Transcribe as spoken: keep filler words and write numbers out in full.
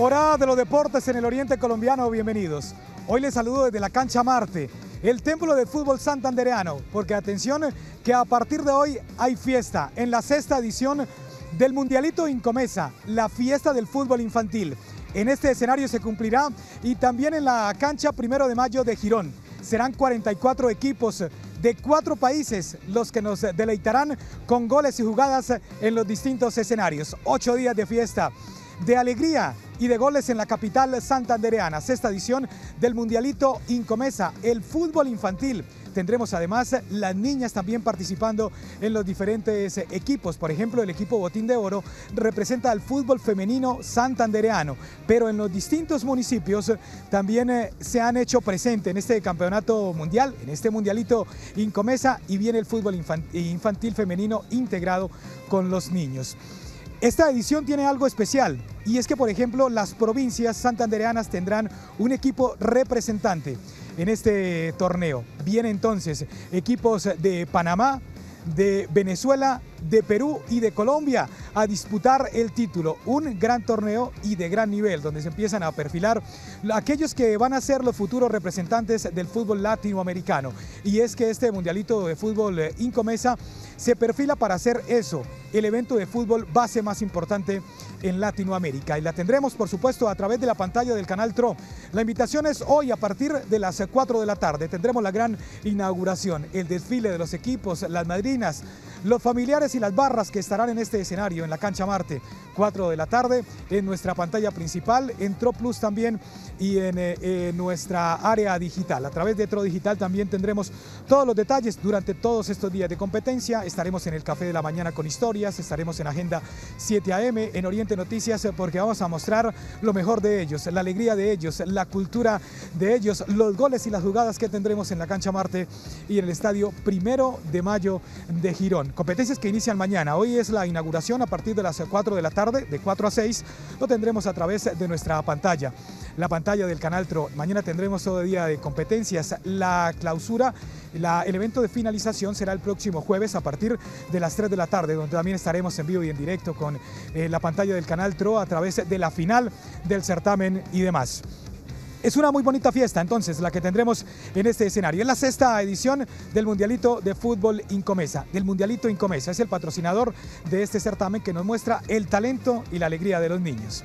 Hora de los deportes en el Oriente Colombiano, bienvenidos. Hoy les saludo desde la cancha Marte, el templo del fútbol santandereano, porque atención que a partir de hoy hay fiesta en la sexta edición del Mundialito Incomesa, la fiesta del fútbol infantil. En este escenario se cumplirá y también en la cancha Primero de Mayo de Girón. Serán cuarenta y cuatro equipos de cuatro países los que nos deleitarán con goles y jugadas en los distintos escenarios. Ocho días de fiesta, de alegría y de goles en la capital santandereana. Sexta edición del Mundialito Incomesa, el fútbol infantil. Tendremos además las niñas también participando en los diferentes equipos. Por ejemplo, el equipo Botín de Oro representa al fútbol femenino santandereano, pero en los distintos municipios también eh, se han hecho presente en este campeonato mundial, en este Mundialito Incomesa, y viene el fútbol infantil, infantil femenino integrado con los niños. Esta edición tiene algo especial, y es que, por ejemplo, las provincias santandereanas tendrán un equipo representante en este torneo. Vienen entonces equipos de Panamá, de Venezuela, de Perú y de Colombia a disputar el título. Un gran torneo y de gran nivel, donde se empiezan a perfilar aquellos que van a ser los futuros representantes del fútbol latinoamericano. Y es que este Mundialito de Fútbol Incomesa se perfila para hacer eso, el evento de fútbol base más importante en Latinoamérica. Y la tendremos, por supuesto, a través de la pantalla del Canal T R O. La invitación es hoy a partir de las cuatro de la tarde. Tendremos la gran inauguración, el desfile de los equipos, las madrinas, los familiares y las barras que estarán en este escenario, en la cancha Marte. cuatro de la tarde, en nuestra pantalla principal, en T R O Plus también y en, en nuestra área digital. A través de T R O Digital también tendremos todos los detalles durante todos estos días de competencia. Estaremos en el Café de la Mañana con historias, estaremos en Agenda siete A M, en Oriente Noticias, porque vamos a mostrar lo mejor de ellos, la alegría de ellos, la cultura de ellos, los goles y las jugadas que tendremos en la cancha Marte y en el estadio Primero de Mayo de Girón. Competencias que inician mañana. Hoy es la inauguración a partir de las cuatro de la tarde, de cuatro a seis, lo tendremos a través de nuestra pantalla, la pantalla del Canal T R O. Mañana tendremos todo día de competencias. La clausura, la, el evento de finalización será el próximo jueves a partir de las tres de la tarde, donde también estaremos en vivo y en directo con eh, la pantalla del Canal T R O a través de la final del certamen y demás. Es una muy bonita fiesta, entonces, la que tendremos en este escenario. Es la sexta edición del Mundialito de Fútbol Incomesa, del Mundialito Incomesa. Es el patrocinador de este certamen que nos muestra el talento y la alegría de los niños.